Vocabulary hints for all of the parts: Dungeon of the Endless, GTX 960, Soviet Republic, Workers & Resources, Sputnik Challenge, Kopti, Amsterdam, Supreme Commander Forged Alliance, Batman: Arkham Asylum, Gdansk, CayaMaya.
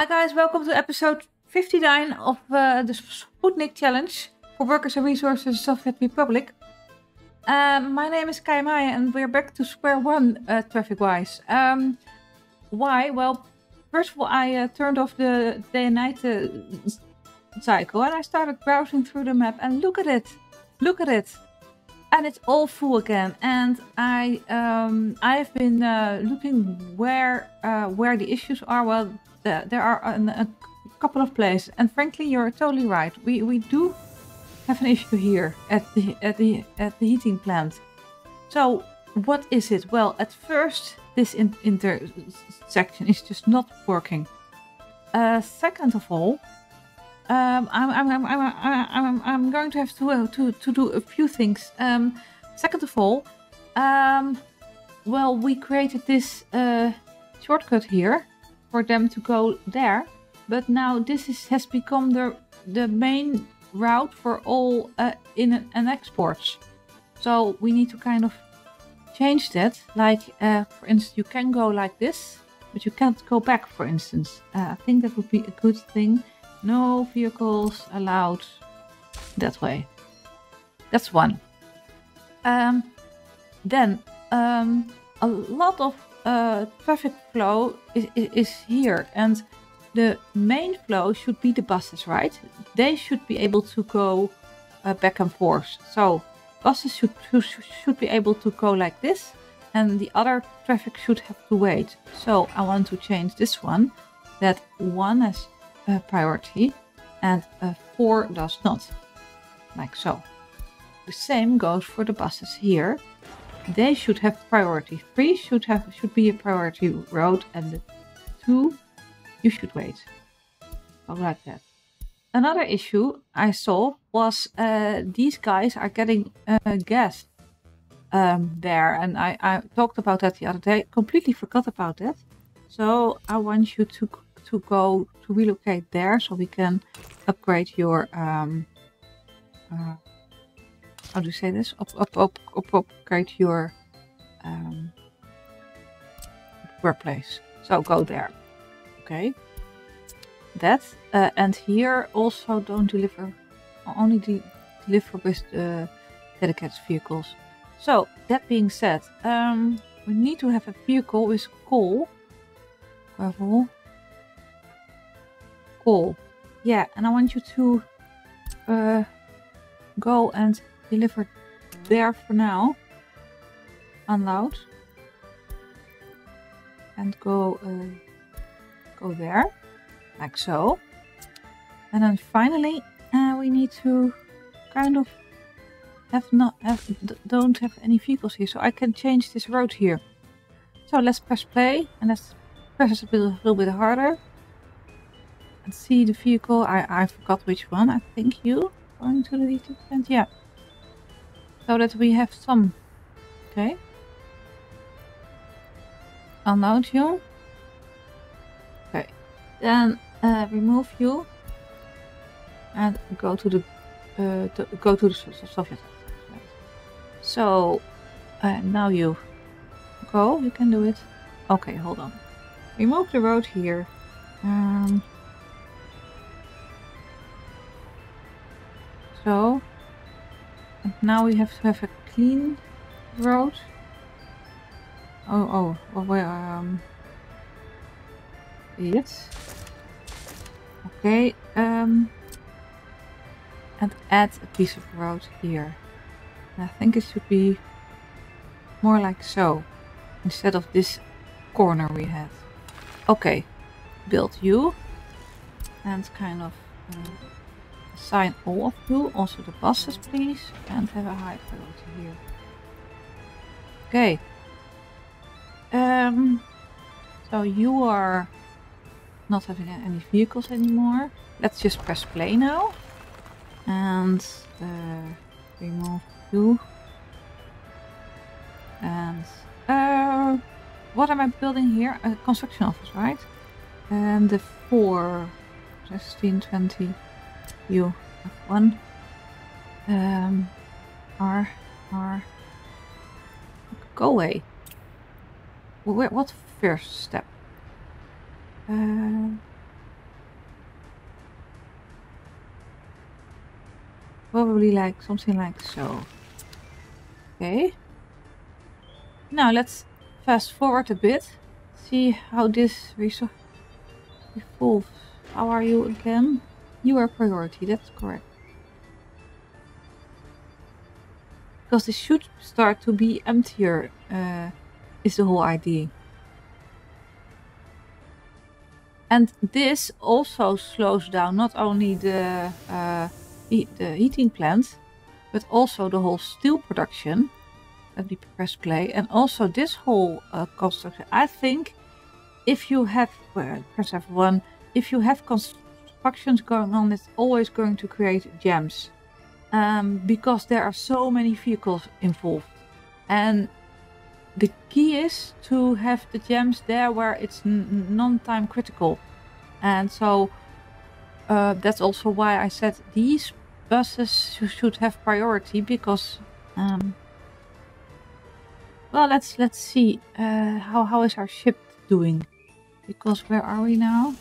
Hi guys, welcome to episode 59 of the Sputnik Challenge for Workers and Resources in the Soviet Republic. My name is CayaMaya and we're back to square one traffic-wise. Why? Well, first of all, I turned off the day and night cycle and I started browsing through the map and look at it. Look at it. And it's all full again, and I've been looking where the issues are. Well, there are a couple of places, and frankly, you're totally right. We do have an issue here at the heating plant. So what is it? Well, at first, this intersection is just not working. Second of all. I'm going to have to do a few things. Second of all, well, we created this shortcut here for them to go there, but now this has become the main route for all in and exports. So we need to kind of change that. Like for instance, you can go like this, but you can't go back. For instance, I think that would be a good thing. No vehicles allowed that way. That's one. Then a lot of traffic flow is here, and the main flow should be the buses, right? They should be able to go back and forth. So buses should be able to go like this, and the other traffic should have to wait. So I want to change this one. That one has priority and 4 does not, like so. The same goes for the buses here. They should have priority. 3 should be a priority road, and the 2 you should wait. All like that. Another issue I saw was these guys are getting gas there, and I talked about that the other day. Completely forgot about that. So I want you to go to relocate there, so we can upgrade your how do you say this? Upgrade your workplace. So go there, okay? That and here also don't deliver, only deliver with dedicated vehicles. So that being said, we need to have a vehicle with coal. Gravel. Yeah, and I want you to go and deliver there for now. Unload and go there, like so. And then finally, we need to kind of don't have any vehicles here, so I can change this road here. So let's press play and let's press it a little bit harder. See the vehicle. I forgot which one. I think you going to the heating plant. Yeah, so that we have some. Okay, unload you. Okay, then remove you and go to the Soviet. So now you go. You can do it. Okay, hold on. Remove the road here. So, and now we have to have a clean road. Oh, well, yes. Okay, and add a piece of road here. And I think it should be more like so, instead of this corner we had. Okay, build you, and kind of assign all of you, also the buses, please, and have a high priority here. Okay. So you are not having any vehicles anymore. Let's just press play now, and remove you. And what am I building here? A construction office, right? And the 4, 16, 20. You have one. Go away. What first step? Probably like something like so. Okay. Now let's fast forward a bit. See how this evolves. How are you again? You are priority, that's correct. Because this should start to be emptier, is the whole idea. And this also slows down not only the heating plant, but also the whole steel production. Let me press play. And also this whole construction. I think if you have, press F1, if you have constructions going on, it's always going to create jams. Because there are so many vehicles involved. And the key is to have the jams there where it's non-time critical. And so that's also why I said these buses should have priority, because... well, let's see how is our ship doing. Because where are we now?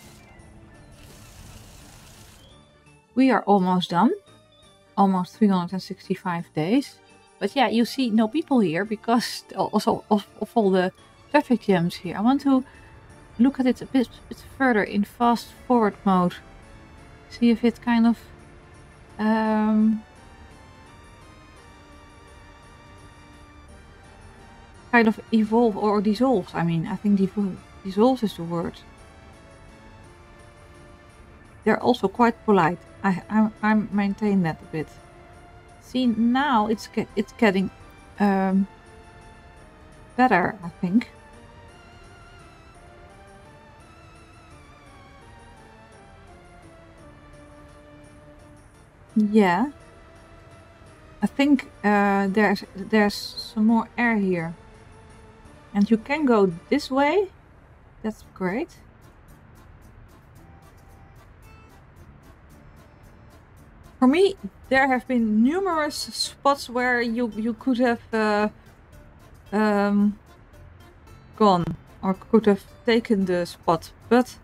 We are almost done. Almost 365 days. But yeah, you see no people here because also of all the traffic jams here. I want to look at it a bit further in fast forward mode. See if it kind of... kind of evolve or dissolves. I mean, I think dissolves is the word. They're also quite polite. I maintain that a bit. See, now it's getting better, I think. Yeah, I think there's some more air here, and you can go this way. That's great. For me, there have been numerous spots where you could have gone or could have taken the spot, but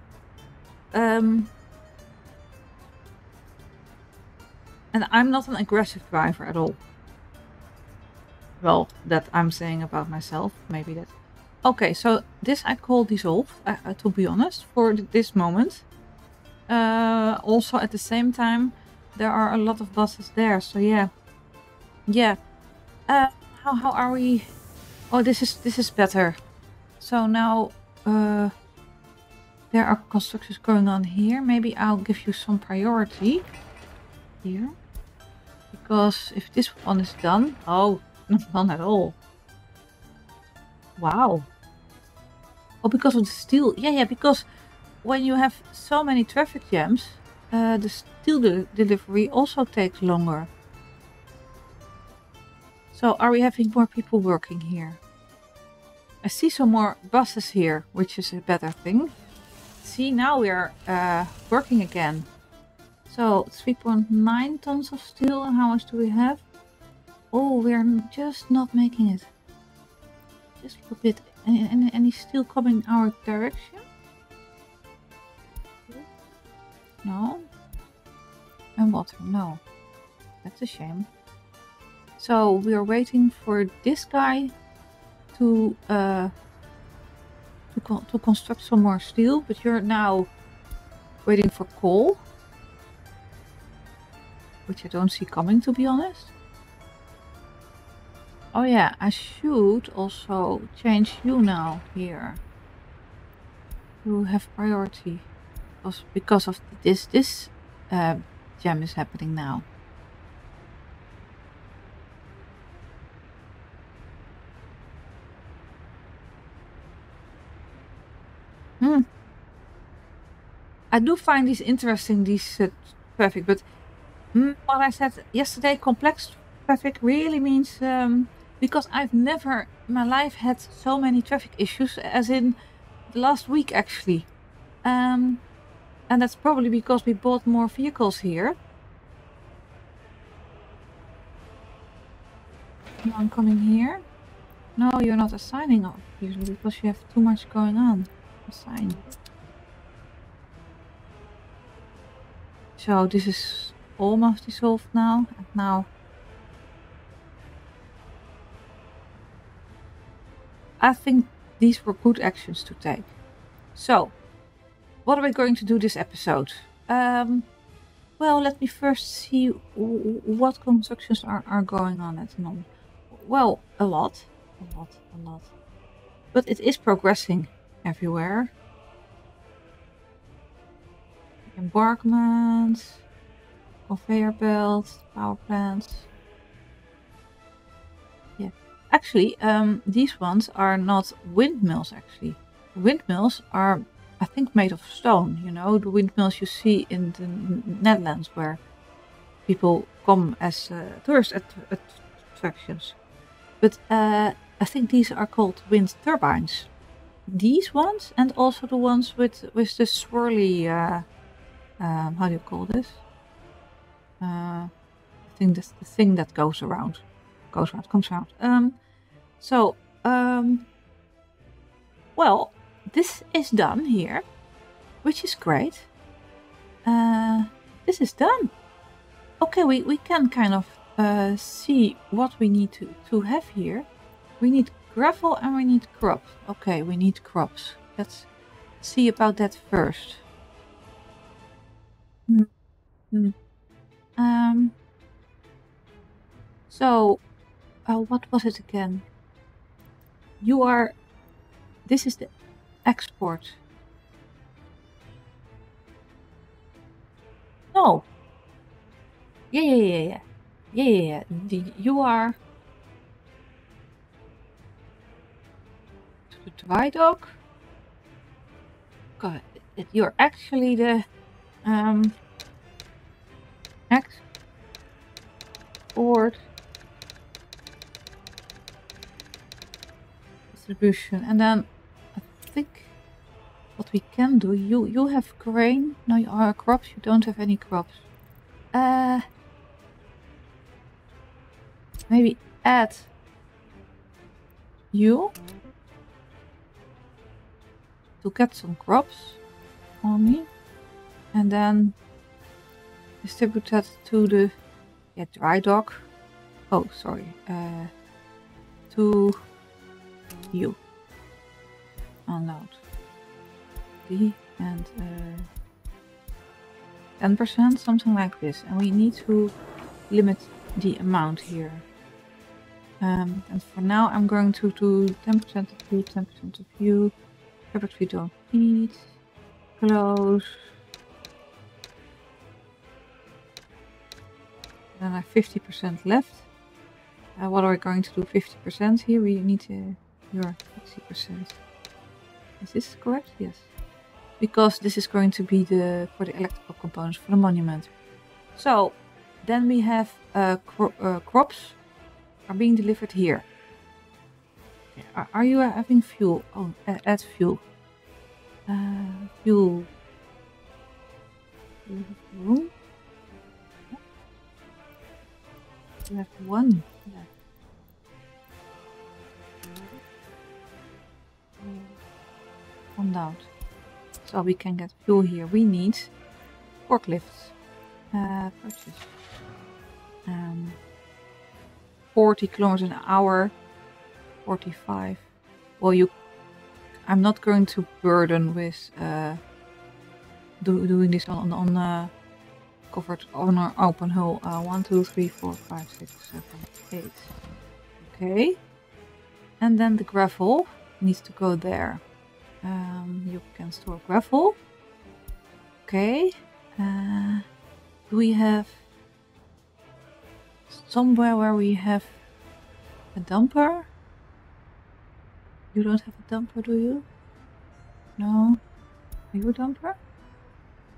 and I'm not an aggressive driver at all. Well, that I'm saying about myself, maybe that. Okay, so this I call dissolved, to be honest, for this moment. Also at the same time. There are a lot of buses there, so yeah, yeah. How are we? Oh, this is better. So now there are constructions going on here. Maybe I'll give you some priority here, because if this one is done, oh, not done at all. Wow. Oh, because of the steel. Yeah, yeah. Because when you have so many traffic jams. The steel delivery also takes longer. So are we having more people working here? I see some more buses here, which is a better thing. See, now we are working again. So 3.9 tons of steel, and how much do we have? Oh, we're just not making it. Just a little bit. Any steel coming our direction? No. And water, no. That's a shame. So we are waiting for this guy to construct some more steel, but you're now waiting for coal, which I don't see coming, to be honest. Oh yeah, I should also change you now here. You have priority. Because of this jam is happening now. I do find these interesting, these traffic, but what I said yesterday, complex traffic really means because I've never in my life had so many traffic issues as in the last week actually. And that's probably because we bought more vehicles here. No, I'm coming here. No, you're not assigning off usually because you have too much going on. Assign. So this is almost dissolved now, and now I think these were good actions to take. So what are we going to do this episode? Well, let me first see what constructions are going on at the moment. Well, a lot. But it is progressing everywhere. Embarkments, conveyor belts, power plants. Yeah, actually, these ones are not windmills. Actually, windmills are, I think, made of stone. You know, the windmills you see in the Netherlands, where people come as tourist attractions. But I think these are called wind turbines. These ones, and also the ones with the swirly. How do you call this? I think that's the thing that comes around. Well, this is done here, which is great. This is done. Okay, we can kind of see what we need to have here. We need gravel and we need crops. Okay, we need crops. Let's see about that first. What was it again? This is the export. No. Yeah. You are to the Dweidok. God, you're actually the export distribution, and then I think what we can do, you have grain. No, you are crops. You don't have any crops. Maybe add you to get some crops for me, and then distribute that to the dry dock. Oh, sorry. To you. Unload. D and 10%, something like this. And we need to limit the amount here. And for now, I'm going to do 10% of you, 10% of you. Fabrics we don't need. Close. Then I have 50% left. What are we going to do? 50% here. We need your 60%. Is this correct? Yes, because this is going to be for the electrical components for the monument. So then we have crops are being delivered here. Yeah. Are you having fuel? Oh, add fuel. Fuel. Room. We have one left. One out. So we can get fuel here. We need forklifts. Purchase. 40 kilometers an hour. 45. Well, I'm not going to burden with doing this on covered on our open hull. 1, 2, 3, 4, 5, 6, 7, 8. Okay. And then the gravel needs to go there. You can store gravel. Okay. Do we have somewhere where we have a dumper? You don't have a dumper, do you? No. Are you a dumper?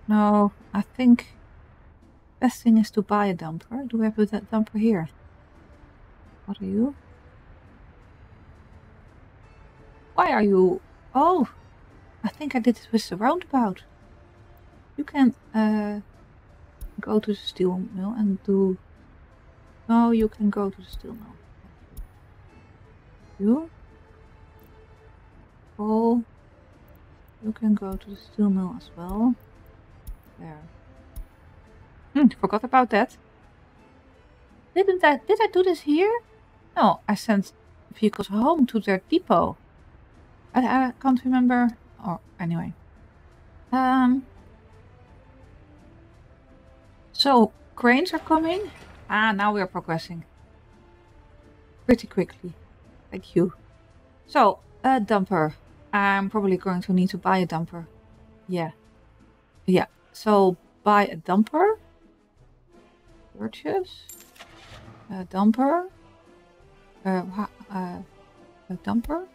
No. I think best thing is to buy a dumper. Do we have that dumper here? What are you? Why are you? Oh, I think I did it with the roundabout. You can go to the steel mill and do. No, you can go to the steel mill. You? Oh, you can go to the steel mill as well. There. Forgot about that. Did I do this here? No, I sent vehicles home to their depot. I can't remember. Or anyway. So cranes are coming. Ah, now we are progressing pretty quickly. Thank you. So a dumper. I'm probably going to need to buy a dumper. Yeah. Yeah. So buy a dumper. Purchase. A dumper. A dumper.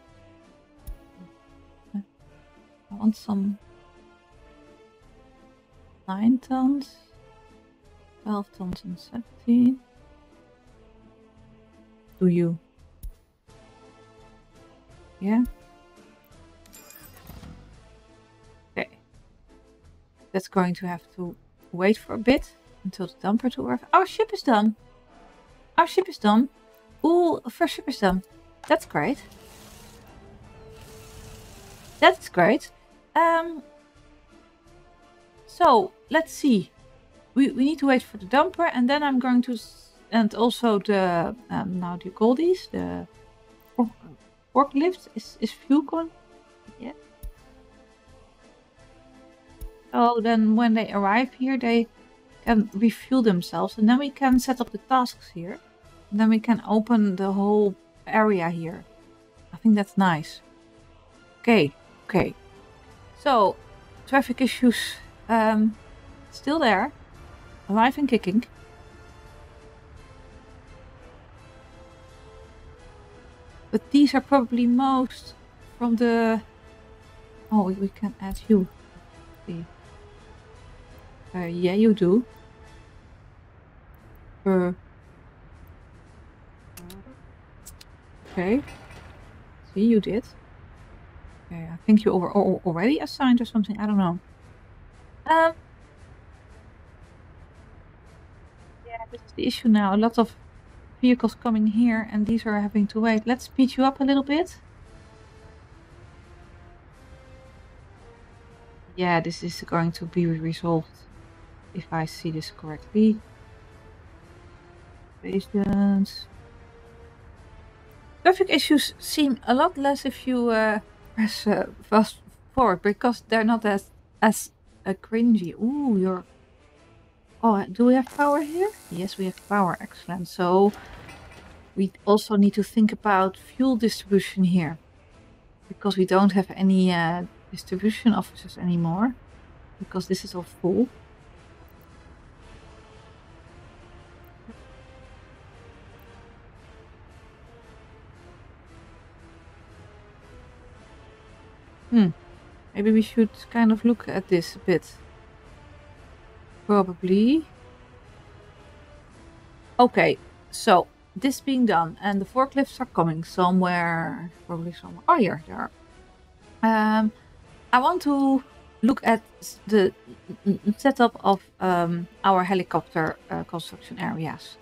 I want some 9 tons, 12 tons, and 17. Do you? Yeah. Okay. That's going to have to wait for a bit until the dumper to arrive. Our ship is done. Our ship is done. Ooh, our ship is done. That's great. That's great. So let's see. We need to wait for the dumper, and then I'm going to and also the now do you call these the forklifts? Is fuel gone? Yeah. So then when they arrive here, they can refuel themselves, and then we can set up the tasks here. And then we can open the whole area here. I think that's nice. Okay, okay. So traffic issues still there. Alive and kicking. But these are probably most from the... Oh, we can add you. Yeah, you do. Okay. See, you did. Okay, I think you were already assigned or something. I don't know. This is the issue now. A lot of vehicles coming here, and these are having to wait. Let's speed you up a little bit. Yeah, this is going to be resolved if I see this correctly. Patience. Traffic issues seem a lot less if you press fast forward, because they're not as cringy. Ooh, you're... Oh, do we have power here? Yes, we have power. Excellent. So we also need to think about fuel distribution here, because we don't have any distribution offices anymore, because this is all full. Maybe we should kind of look at this a bit. Probably. Okay, so this being done, and the forklifts are coming somewhere, probably somewhere. Oh, here they are. I want to look at the setup of our helicopter construction areas,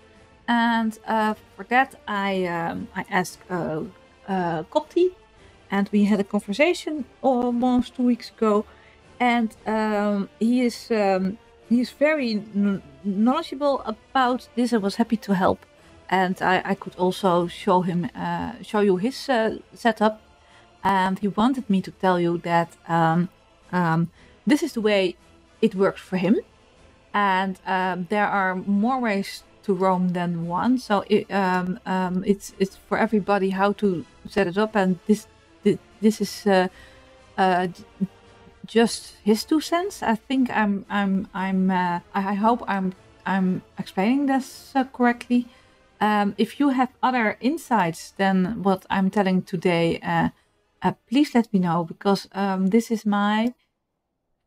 and for that I asked Kopti, and we had a conversation almost 2 weeks ago, and He's very knowledgeable about this and was happy to help. And I could also show him, show you his setup. And he wanted me to tell you that this is the way it works for him. And there are more ways to roam than one. So it's for everybody how to set it up. And this is. Just his 2 cents. I think I hope I'm explaining this correctly. If you have other insights than what I'm telling today, please let me know, because this is my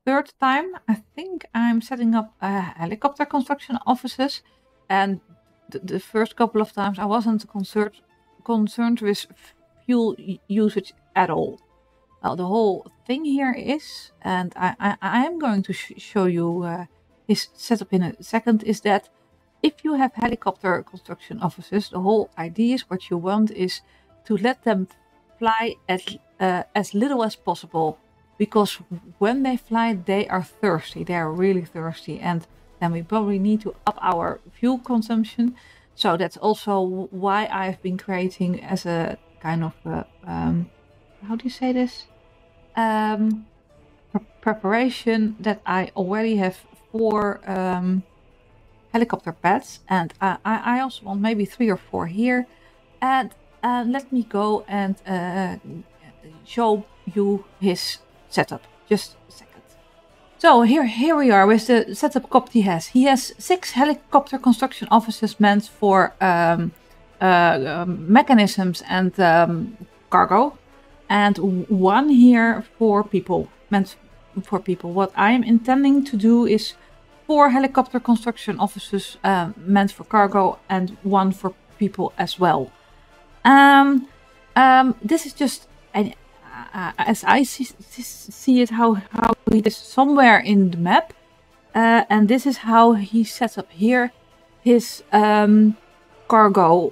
3rd time. I think I'm setting up helicopter construction offices, and the first couple of times I wasn't concerned with fuel usage at all. Well, the whole thing here is, and I am going to show you his setup in a second, is that if you have helicopter construction offices, the whole idea is what you want is to let them fly as little as possible, because when they fly, they are thirsty. They are really thirsty, and then we probably need to up our fuel consumption. So that's also why I've been creating as a kind of, how do you say this? Preparation that I already have 4 helicopter pads, and I also want maybe 3 or 4 here. And let me go and show you his setup. Just a second. So here we are with the setup Kopti has. He has 6 helicopter construction offices meant for mechanisms and cargo, and 1 here for people, meant for people. What I am intending to do is 4 helicopter construction offices meant for cargo and 1 for people as well. This is just an, as I see it, how he is somewhere in the map, and this is how he sets up here his cargo,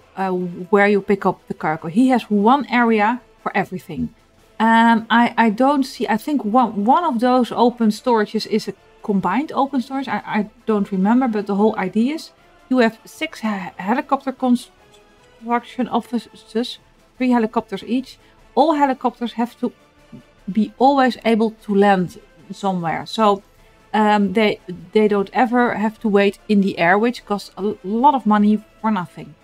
where you pick up the cargo. He has 1 area for everything. I don't see. I think one of those open storages is a combined open storage. I don't remember, but the whole idea is you have 6 helicopter construction offices, 3 helicopters each. All helicopters have to be always able to land somewhere, so they don't ever have to wait in the air, which costs a lot of money for nothing.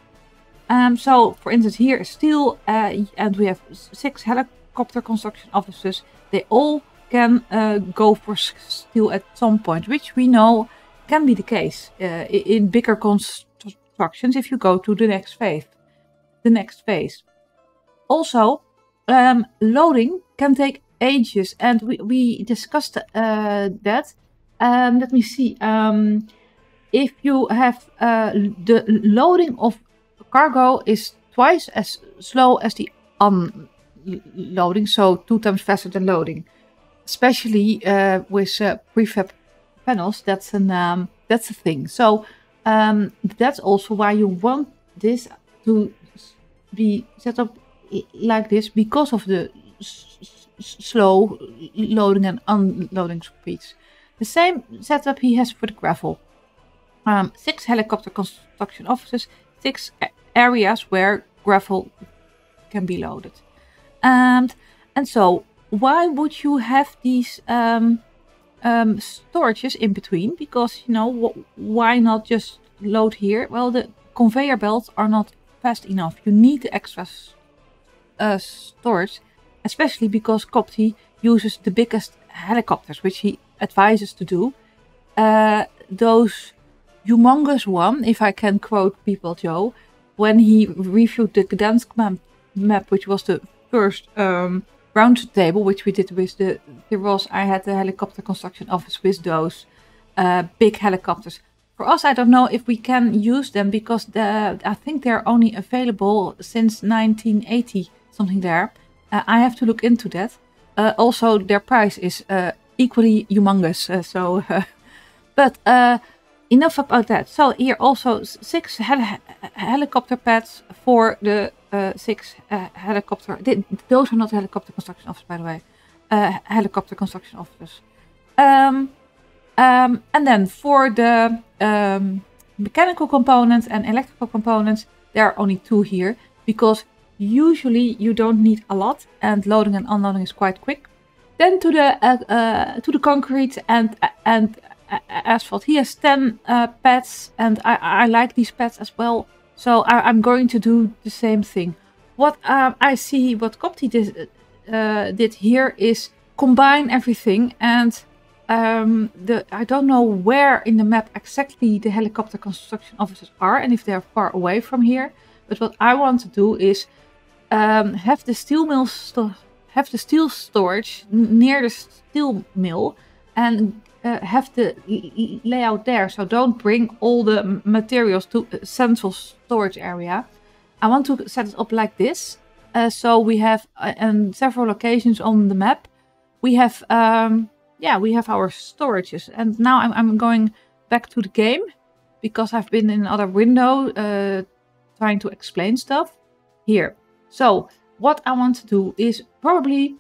So, for instance, here is steel, and we have 6 helicopter construction offices. They all can go for steel at some point, which we know can be the case in bigger constructions if you go to the next phase. Also, loading can take ages, and we discussed that. Let me see. If you have the loading of cargo is twice as slow as the unloading, so 2 times faster than loading. Especially with prefab panels, that's a thing. So that's also why you want this to be set up like this, because of the slow loading and unloading speeds. The same setup he has for the gravel. 6 helicopter construction offices, 6 areas where gravel can be loaded. And so why would you have these storages in between? Because, you know, why not just load here? Well, the conveyor belts are not fast enough. You need the extra storage, especially because Kopti uses the biggest helicopters, which he advises to do. Those humongous one, if I can quote People Joe, when he reviewed the Gdansk map, which was the first round table, which we did with the Ross, I had the helicopter construction office with those big helicopters. For us, I don't know if we can use them, because I think they're only available since 1980, something there. I have to look into that. Also, their price is equally humongous. But enough about that. So here also 6 helicopter pads for the 6 helicopter. Those are not helicopter construction officers, by the way. Helicopter construction officers. And then for the mechanical components and electrical components, there are only 2 here, because usually you don't need a lot, and loading and unloading is quite quick. Then to the concrete and asphalt. He has 10 pads, and I like these pads as well, so I'm going to do the same thing. What I see what Kopti did here is combine everything, and I don't know where in the map exactly the helicopter construction offices are and if they are far away from here. But what I want to do is have the steel storage near the steel mill, and have the layout there. So don't bring all the materials to a central storage area. I want to set it up like this. So we have several locations on the map. We have... yeah, we have our storages, and now I'm going back to the game, because I've been in another window trying to explain stuff here. So what I want to do is probably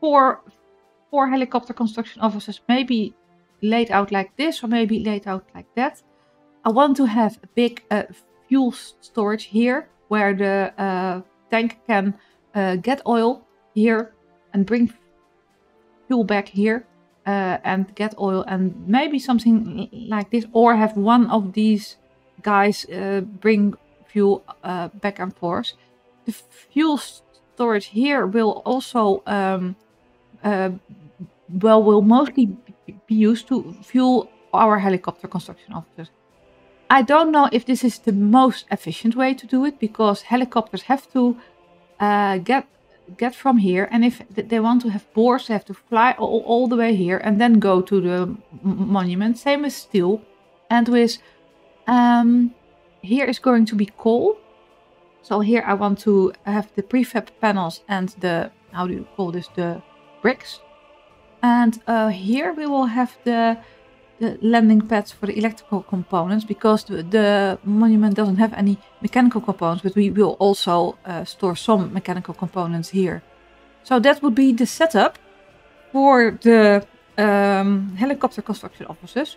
four helicopter construction offices, maybe laid out like this, or maybe laid out like that. I want to have a big fuel storage here, where the tank can get oil here and bring fuel back here and get oil, and maybe something like this, or have one of these guys bring fuel back and forth. The fuel storage here will also will mostly be used to fuel our helicopter construction officers. I don't know if this is the most efficient way to do it, because helicopters have to get from here, and if they want to have bores, they have to fly all the way here and then go to the monument. Same with steel, and with here is going to be coal. So here I want to have the prefab panels and the, how do you call this, the bricks. And here we will have the landing pads for the electrical components, because the monument doesn't have any mechanical components, but we will also store some mechanical components here. So that would be the setup for the helicopter construction offices.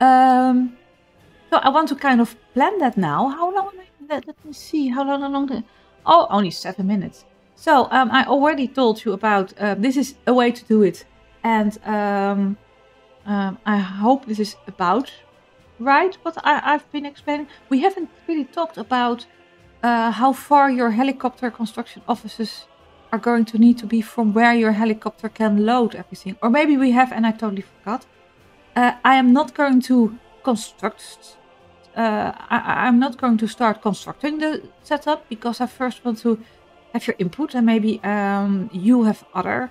So I want to kind of plan that now. How long? Let me see. How long? Oh, only 7 minutes. So I already told you about this is a way to do it, and I hope this is about right what I've been explaining. We haven't really talked about how far your helicopter construction offices are going to need to be from where your helicopter can load everything. Or maybe we have and I totally forgot. I am not going to construct. I'm not going to start constructing the setup, because I first want to have your input, and maybe you have other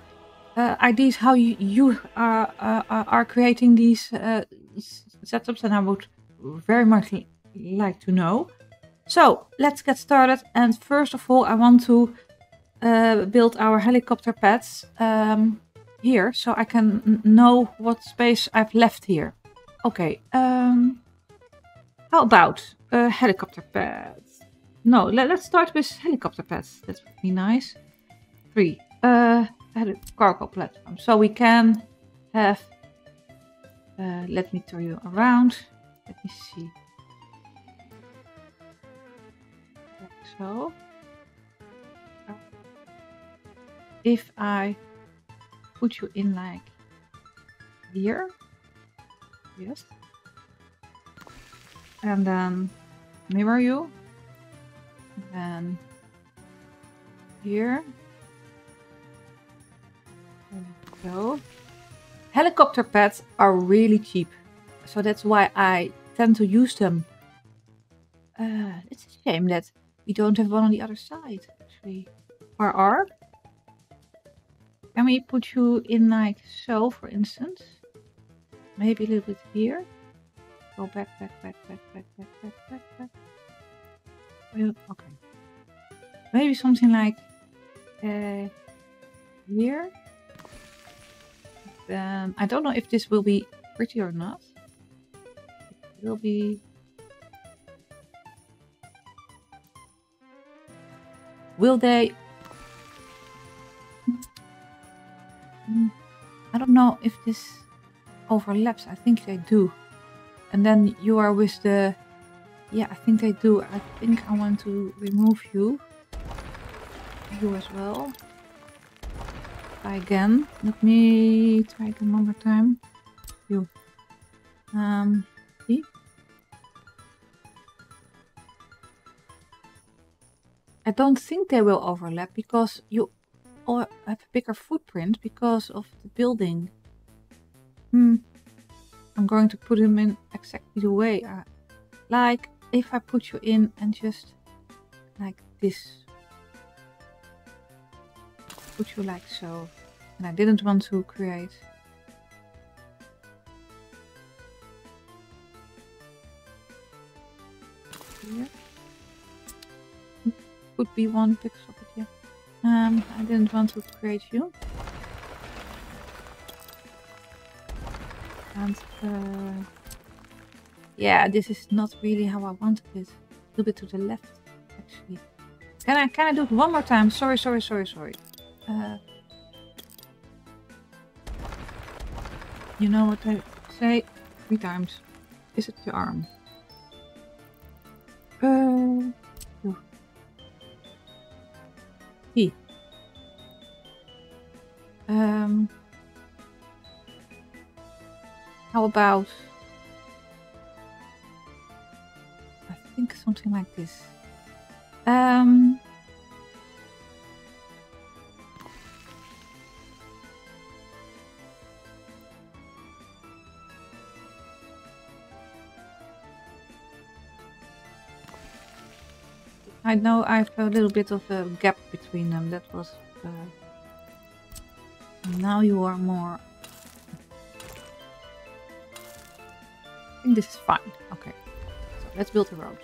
ideas how you are creating these setups, and I would very much like to know. So let's get started, and first of all I want to build our helicopter pads here, so I can know what space I've left here. Okay, how about helicopter pads? No, let's start with helicopter pads. That would be nice. 3. Cargo platform. So we can have... let me turn you around. Let me see. Like so. If I put you in like here. Yes. And then mirror you. And then here. So, helicopter pads are really cheap, so that's why I tend to use them. It's a shame that we don't have one on the other side, actually. RR. Can we put you in like so, for instance? Maybe a little bit here. Go back. Okay. Maybe something like here. I don't know if this will be pretty or not. It will be... Will they... I don't know if this overlaps. I think they do. And then you are with the... Yeah, I think they do. I think I want to remove you. You as well. Try again. Let me try again one more time. You. See? I don't think they will overlap, because you all have a bigger footprint because of the building. I'm going to put them in exactly the way. Like if I put you in and just like this. Put you like so, and I didn't want to create. Here could be one pixel, but yeah, I didn't want to create you. And yeah, this is not really how I wanted it. A little bit to the left, actually. Can I do it one more time? Sorry. You know what I Say 3 times. Is it your arm? No. He. How about... I think something like this. I know I have a little bit of a gap between them. That was... now you are more... I think this is fine. Okay. So let's build a road.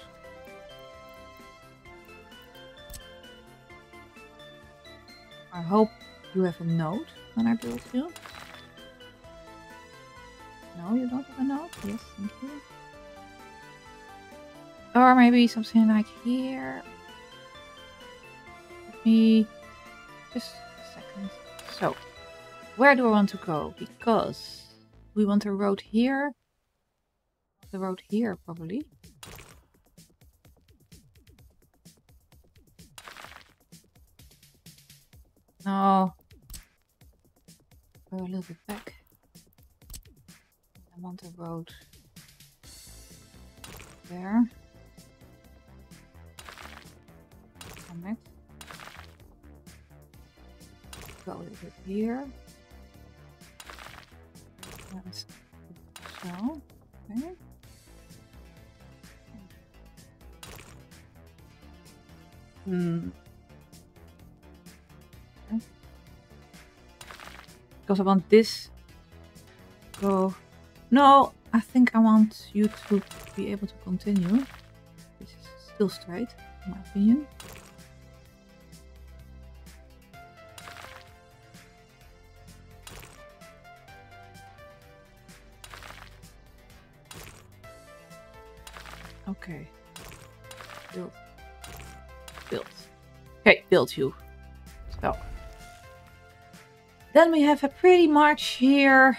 I hope you have a node when I build you. No, you don't have a node? Yes, thank you. Or maybe something like here. Let me... just a second. So, where do I want to go? Because we want a road here. The road here, probably. No. Go a little bit back. I want a road there. Connect. Go a little bit here. That's so. Okay. Hmm. Okay. Because I want this to go. No, I think I want you to be able to continue. This is still straight, in my opinion. Okay. Build. Build. Okay, build you. So. Then we have a pretty much here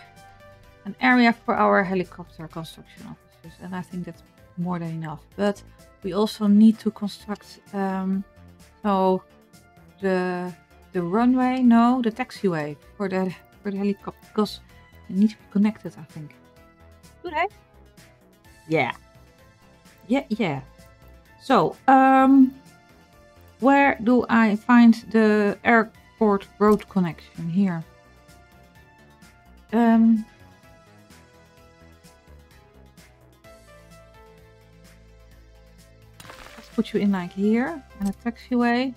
an area for our helicopter construction officers. And I think that's more than enough. But we also need to construct so the runway, no, the taxiway for the helicopter, because it needs to be connected, I think. Do they? Yeah. Yeah, yeah. So, where do I find the airport road connection? Here. Let's put you in like here, and a taxiway.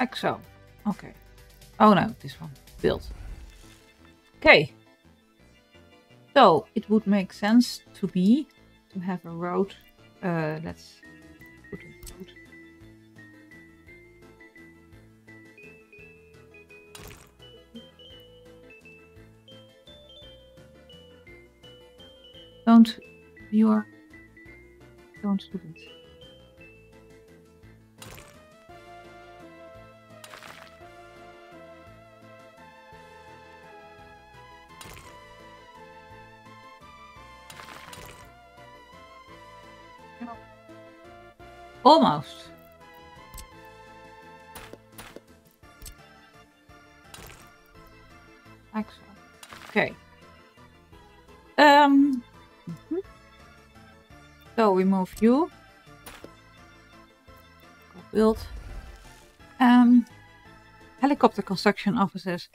Like so. Okay. Oh no, this one. Build. Okay. So, it would make sense to me to have a road. Let's put a road. Don't... you are... don't do it. Almost. Excellent. Okay. So we move you. Go build. Helicopter construction officers.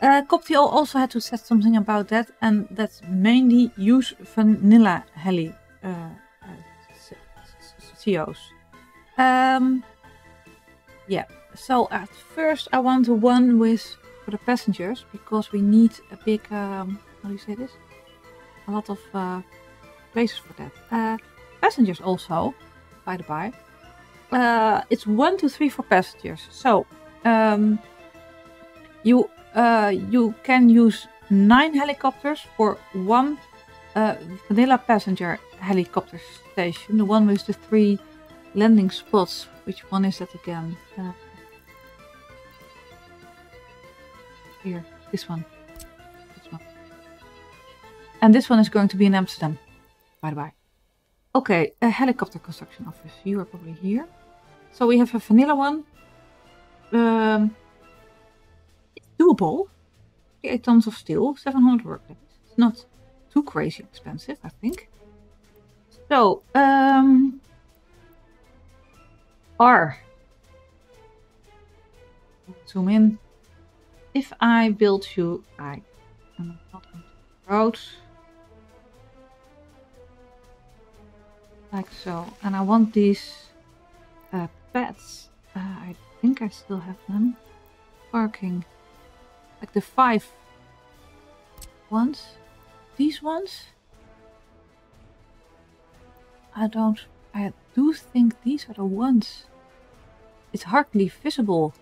Kopti also had to say something about that, and that's mainly use vanilla heli COs. Yeah, so at first I want the one with for the passengers, because we need a big, how do you say this? A lot of places for that. Passengers also, by the by. It's 1 to 3 for passengers. So You can use 9 helicopters for one vanilla passenger helicopter station, the one with the 3 landing spots. Which one is that again? Here, this one. And this one is going to be in Amsterdam, by the way. Okay, a helicopter construction office. You are probably here. So we have a vanilla one. It's doable. 8 tons of steel, 700 workdays. It's not too crazy expensive, I think. So, R. Zoom in. If I build you, I am not on the road. Like so. And I want these pads. I think I still have them. Parking. Like the 5 ones. These ones. I do think these are the ones. It's hardly visible.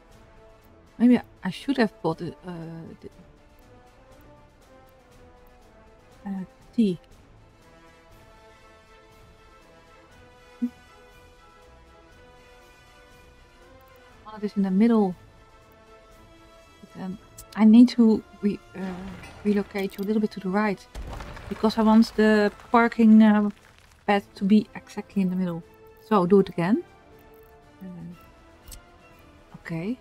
Maybe I should have bought the T. One of this in the middle. But then I need to relocate you a little bit to the right, because I want the parking pad to be exactly in the middle. So do it again. Okay.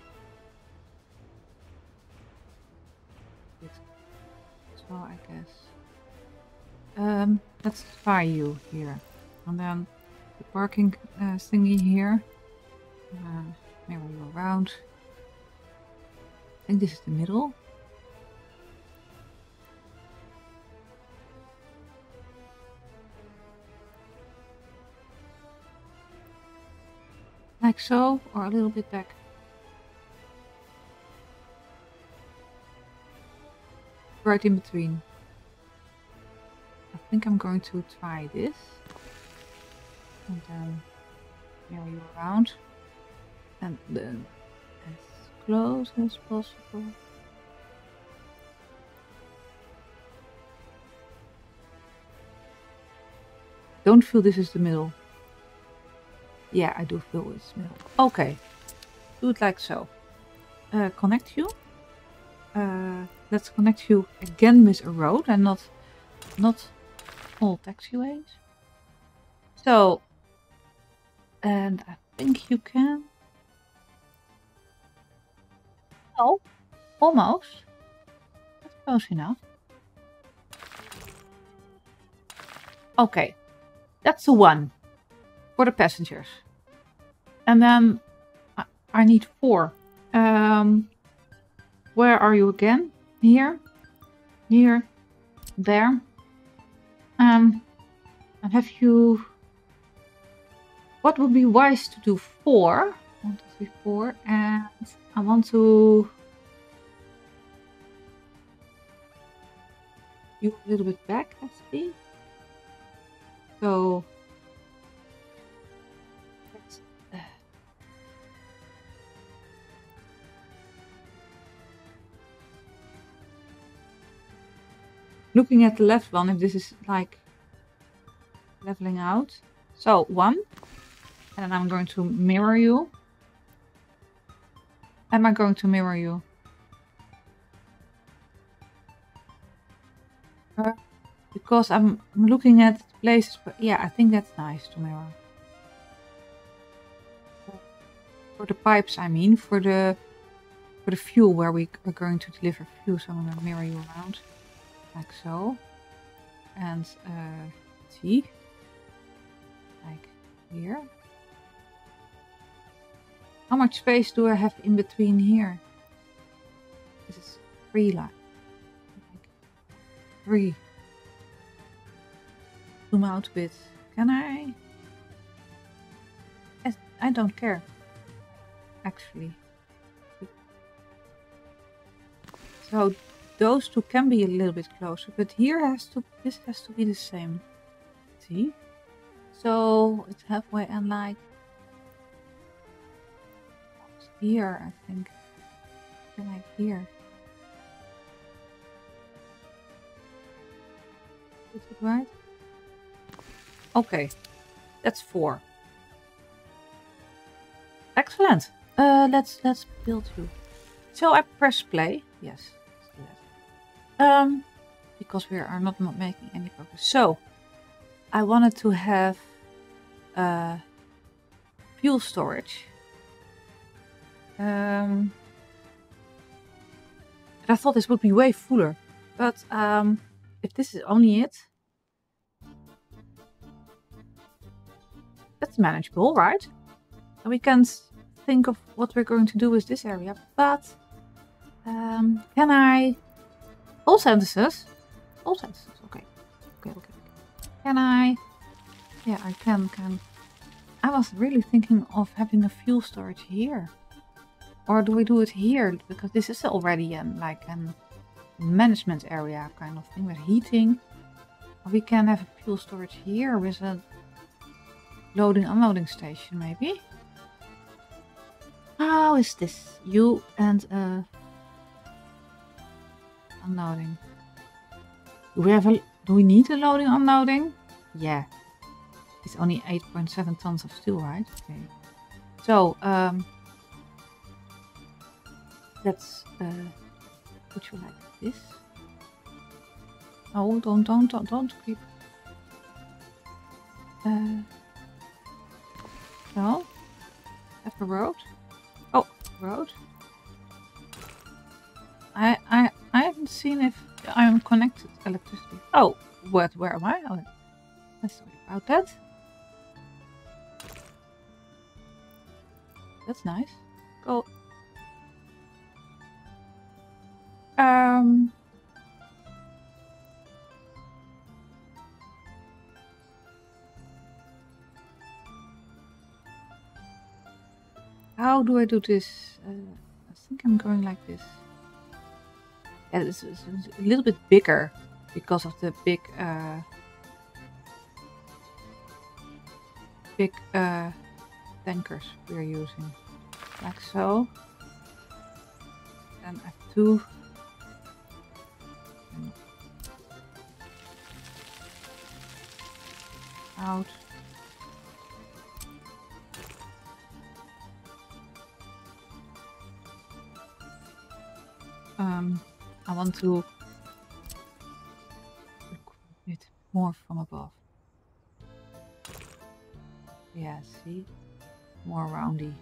So I guess let's fire you here, and then the parking thingy here. Mirror you around. I think this is the middle. Like so, or a little bit back. Right in between. I think I'm going to try this, and then mirror you around, and then as close as possible. Don't feel this is the middle. Yeah, I do feel it's middle. Okay, do it like so. Connect you. Let's connect you again with a road and not all taxiways. So, and I think you can. Oh, almost. That's close enough. Okay, that's the one for the passengers. And then I need 4. Where are you again? Here, here, there. And have you... What would be wise to do? 4. 1, 2, 3, 4. And I want to... You a little bit back, I see. So... Looking at the left one, if this is like leveling out. So 1, and then I'm going to mirror you. Am I going to mirror you? Because I'm looking at places, but yeah, I think that's nice to mirror. For the pipes, I mean, for the fuel where we are going to deliver fuel, so I'm going to mirror you around. Like so, and T, like here. How much space do I have in between here? This is 3 lines. Like 3. Zoom out a bit. Can I? I don't care, actually. So. Those two can be a little bit closer, but here this has to be the same. See? So it's halfway and like here, I think. Like here. Is it right? Okay, that's 4. Excellent. Let's build you. So I press play. Yes. Let's do that. Because we are not making any progress. So I wanted to have fuel storage. I thought this would be way fuller, but if this is only it, that's manageable, right? And we can think of what we're going to do with this area, but can I... All sentences? All sentences, okay. Okay. Can I... Yeah, I can. I was really thinking of having a fuel storage here. Or do we do it here? Because this is already like a management area kind of thing with heating. We can have a fuel storage here with a loading unloading station maybe. How is this? You and unloading. Do we need a loading unloading? Yeah. It's only 8.7 tons of steel, right? Okay. So let's put you like this. Oh, don't keep. No, have a road. Oh, road. I haven't seen if I'm connected electricity. Oh, what? Where am I? Oh, I'm sorry about that. That's nice. Go. How do I do this? I think I'm going like this. Yeah, it's a little bit bigger because of the big, big tankers we're using. Like so. And I have 2. Out. I want to record it more from above. Yeah, see? More roundy.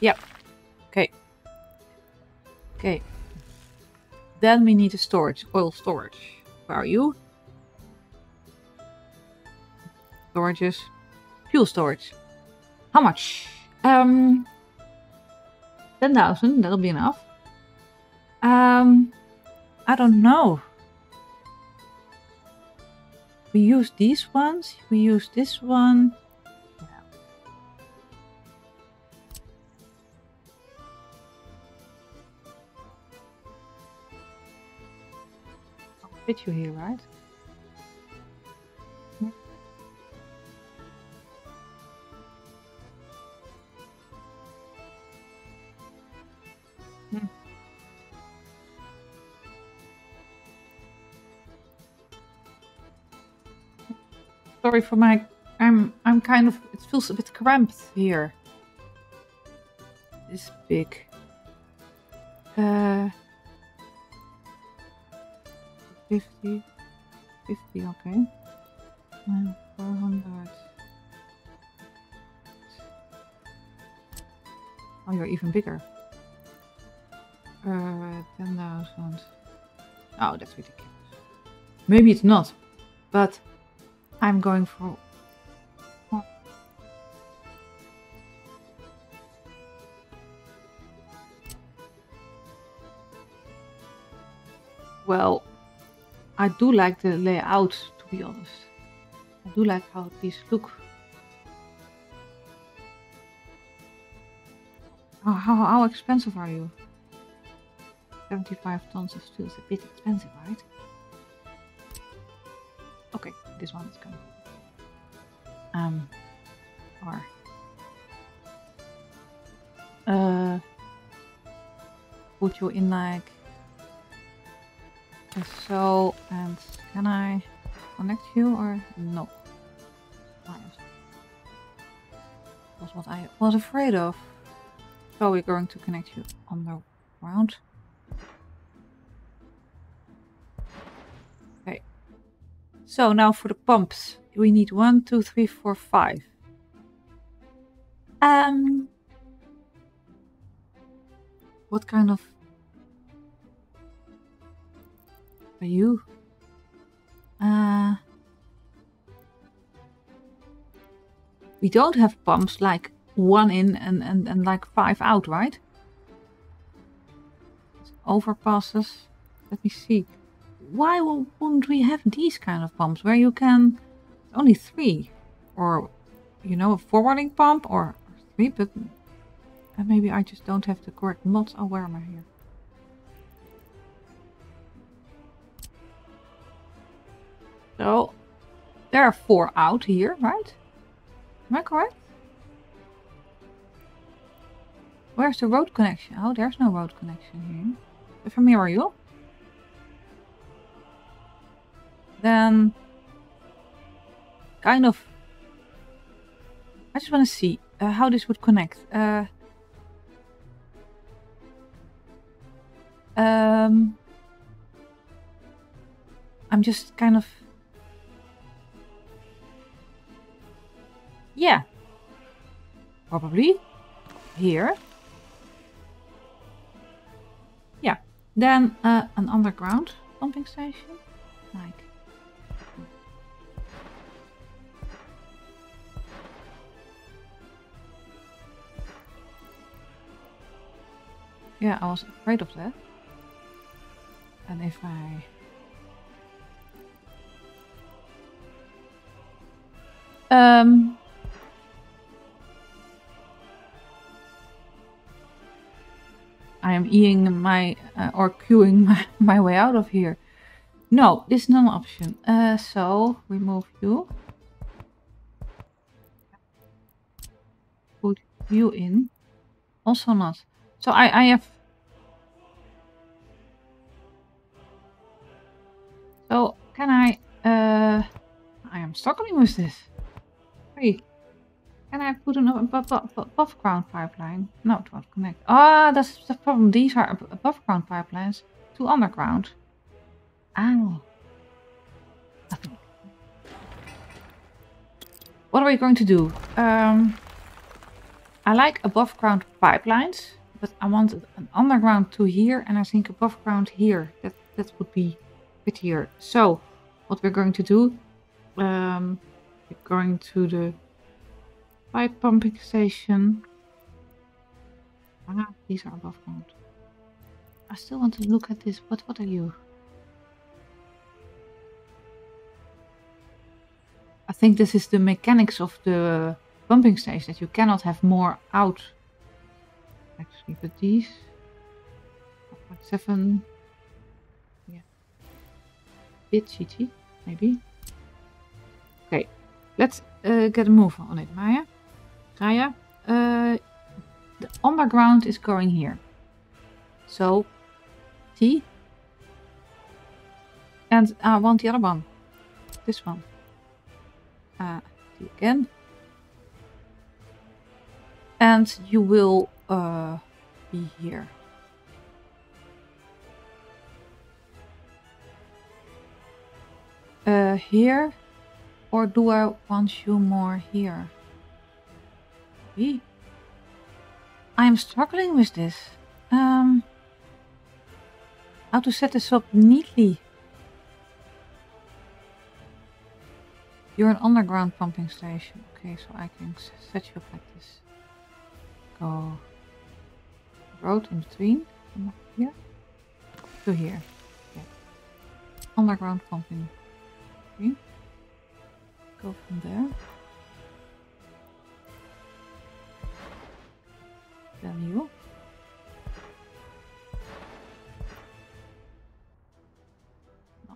Yep. Okay. Then we need a storage, oil storage. Where are you? Storages. Fuel storage. How much? 10,000, that'll be enough. I don't know. We use these ones, we use this one. No. I'll fit you here, right? Sorry for my, I'm kind of, it feels a bit cramped here. This big. $50, okay. 400. Oh, you're even bigger. 10,000. Oh, that's ridiculous. Maybe it's not, but. I'm going for... Oh. Well, I do like the layout, to be honest. I do like how these look. Oh, how expensive are you? 75 tons of steel is a bit expensive, right? Okay. This one is coming. Or put you in like So, and can I connect you or no? Was what I was afraid of. So we're going to connect you underground. Okay. So now for the pumps, we need 1, 2, 3, 4, 5. What kind of are you? We don't have pumps like 1 in and like 5 out, right? It's overpasses. Let me see. Why wouldn't we have these kind of pumps where you can... Only 3. Or, you know, a forwarding pump or 3, but... And maybe I just don't have the correct mods. Oh, where am I here? So, there are 4 out here, right? Am I correct? Where's the road connection? Oh, there's no road connection here. From here are you? Then... Kind of... I just want to see how this would connect. I'm just kind of... Yeah, probably here. Yeah, then an underground pumping station, like. Yeah, I was afraid of that. And if I. I am eating my, or queuing my way out of here. No, this is not an option. So, remove you. Put you in. Also not. So I have... So, can I... I am struggling with this. Hey. Can I put an above ground pipeline? No, it won't connect. Ah, that's the problem. These are above ground pipelines to underground. Ow. Nothing. What are we going to do? I like above ground pipelines, but I want an underground to here, and I think above ground here. That would be prettier. So, what we're going to do? We're going to the pipe pumping station. Ah, these are above ground. I still want to look at this. What are you? I think this is the mechanics of the pumping station, that you cannot have more out. Actually, but these 7. Yeah. Bit cheaty, maybe. Okay, let's get a move on it, Maya. Kaya, the underground is going here. So, T. And I want the other one. This one. T again. And you will be here. Here. Or do I want you more here? Maybe. I'm struggling with this. How to set this up neatly. You're an underground pumping station. Okay, so I can set you up like this. Go road in between. From here to here. Okay. Underground pumping. Okay. Go from there. Then you.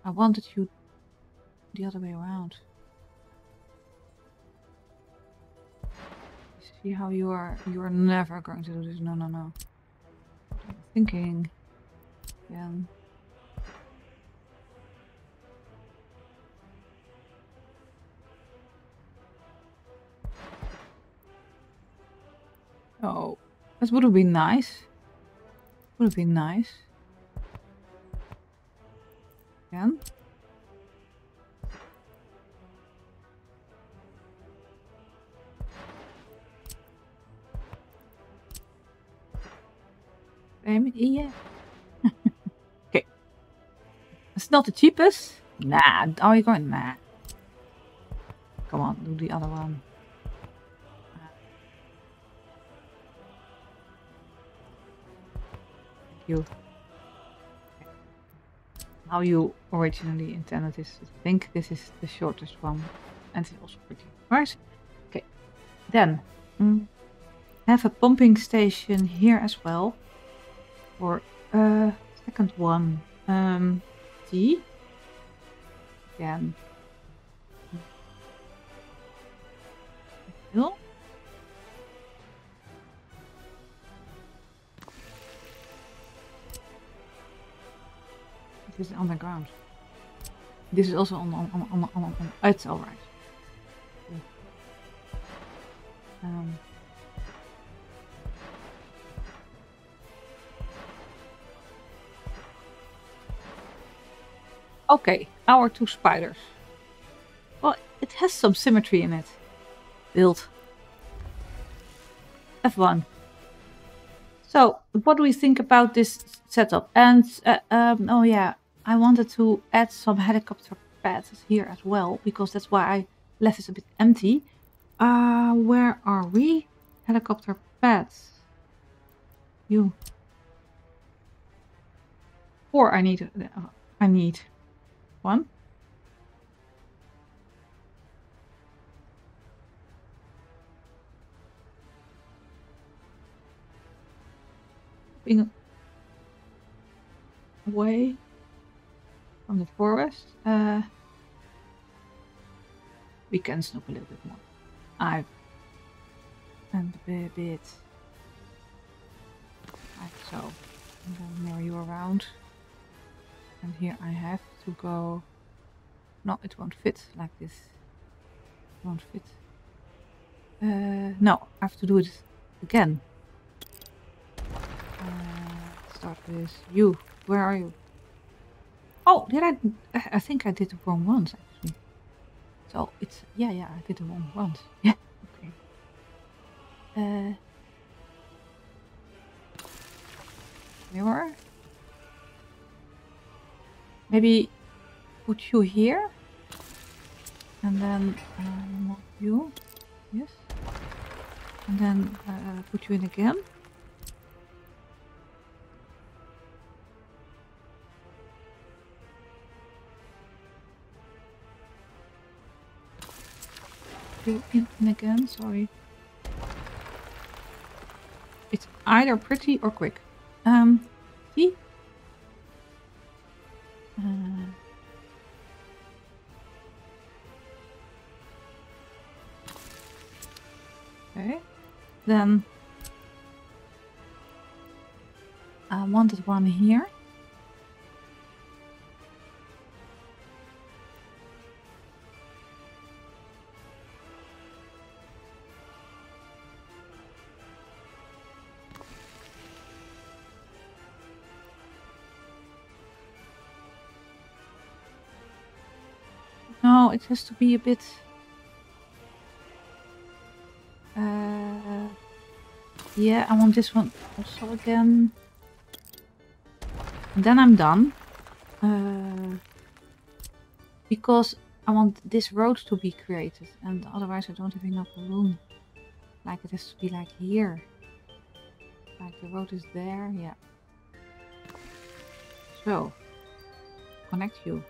I wanted you the other way around. See how you are. You are never going to do this. No, no, no. I'm thinking. Then. So that would have been nice. Would have been nice. Again. Yeah. Okay. It's not the cheapest. Nah. Are you going? Nah. Come on, do the other one. You. Okay. How you originally intended is, I think this is the shortest one, and it's also pretty nice. Okay. Then have a pumping station here as well. Or second one, tea. Again. Hill. This is on the ground. This is also on it's all right. Okay. Okay, our two spiders. Well, it has some symmetry in it. Build. F1. So, what do we think about this setup? And, oh yeah, I wanted to add some helicopter pads here as well, because that's why I left this a bit empty. Where are we? Helicopter pads. You. Or I need. One. Being away from the forest, we can snoop a little bit more. So I'm gonna mirror you around, and here I have to go. No, it won't fit like this. It won't fit. No, I have to do it again. Start with you. Where are you? Oh, did I think I did the wrong ones actually. So it's yeah, I did the wrong ones. Yeah, okay. Mirror. Maybe put you here, and then move you, yes, and then put you in again. You in again, sorry. It's either pretty or quick. See? Okay, then I wanted one here. No, it has to be a bit. Yeah, I want this one also again. And then I'm done. Because I want this road to be created. And otherwise I don't have enough room. Like it has to be like here. Like the road is there, yeah. So, connect you.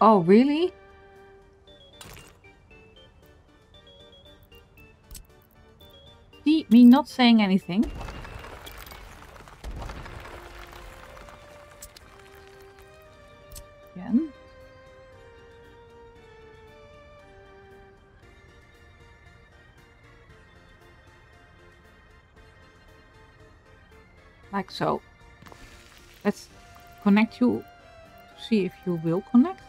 Oh, really? See, me not saying anything. Again. Like so. Let's connect you to see if you will connect.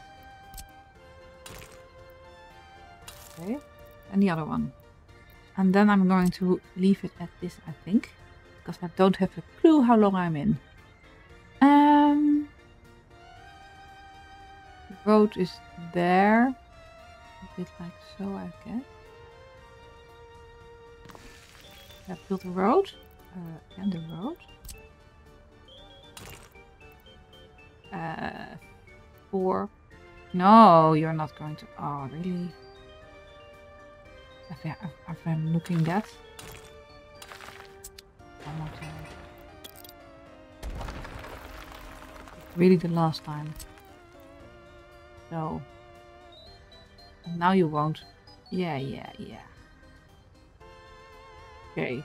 And the other one. And then I'm going to leave it at this, I think, because I don't have a clue how long I'm in. The road is there, a bit like so, I guess. I built a road, and a road. Four. No, you're not going to. Oh, really? If I'm looking at. One more time. Really, the last time. No. And now you won't. Yeah, yeah, yeah. Okay.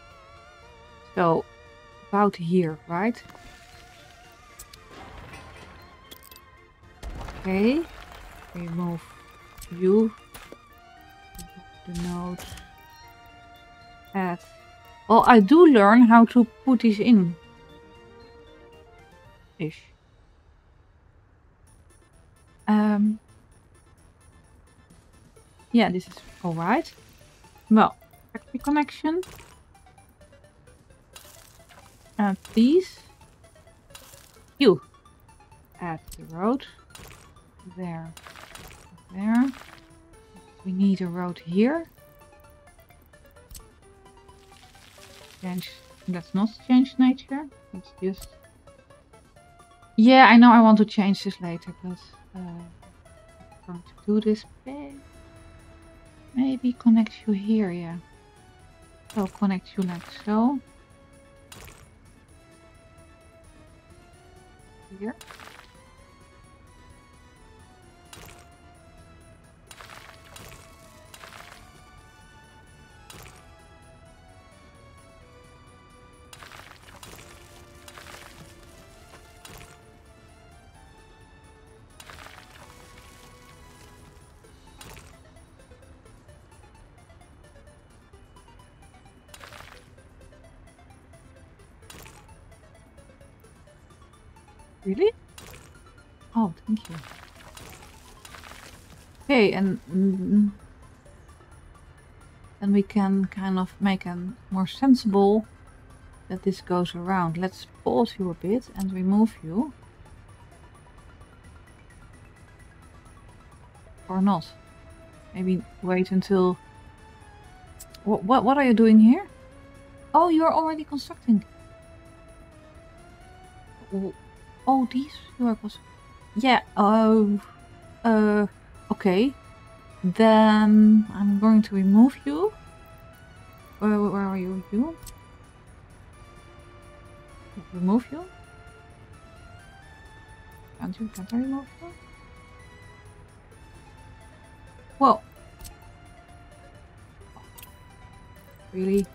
So, about here, right? Okay. Remove you. The note. Add. Well, I do learn how to put these in. Ish. Yeah, this is alright. Well, check the connection. Add these. You. Add the road. There. There. We need a road here. Change. Let's not change nature. It's just. Yeah, I know I want to change this later, but I'm going to do this. Maybe connect you here, yeah. So connect you like so. Here. Really? Oh, thank you. Okay, and we can kind of make it more sensible that this goes around. Let's pause you a bit and remove you. Or not. Maybe wait until... What are you doing here? Oh, you're already constructing. Oh, these workers. Yeah, oh, okay. Then I'm going to remove you. Where are you? You? Remove you? Can't I remove you? Whoa. Really?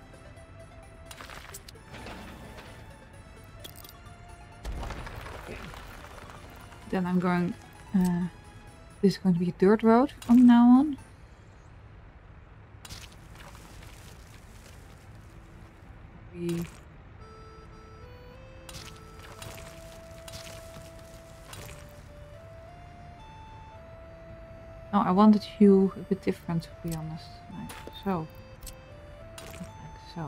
Then I'm going, this is going to be a dirt road from now on. Maybe. No, I wanted you a bit different, to be honest. Like so. Like so.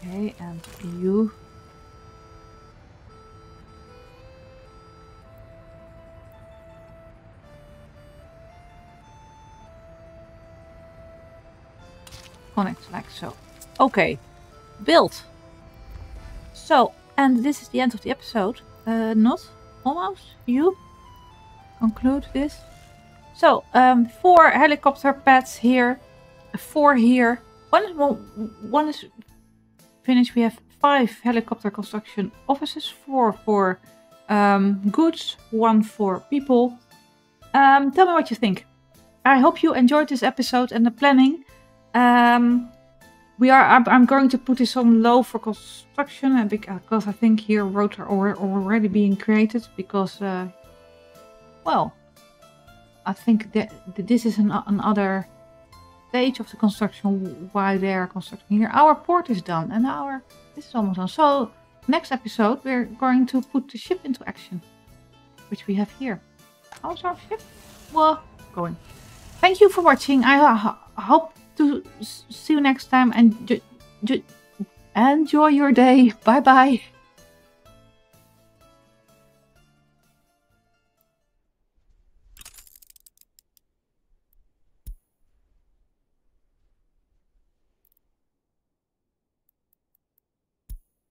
Okay, and you. Connect like so. Okay, built. So, and this is the end of the episode. Not almost. You conclude this. So, 4 helicopter pads here, 4 here. One is finished. We have 5 helicopter construction offices, 4 for goods, 1 for people. Tell me what you think. I hope you enjoyed this episode and the planning. I'm going to put this on low for construction, and because I think here roads are already being created. Because, well, I think that this is another stage of the construction. Why they are constructing here? Our port is done, and this is almost done. So next episode we're going to put the ship into action, which we have here. How's our ship? Well, going. Thank you for watching. I hope to see you next time, and enjoy your day. Bye bye.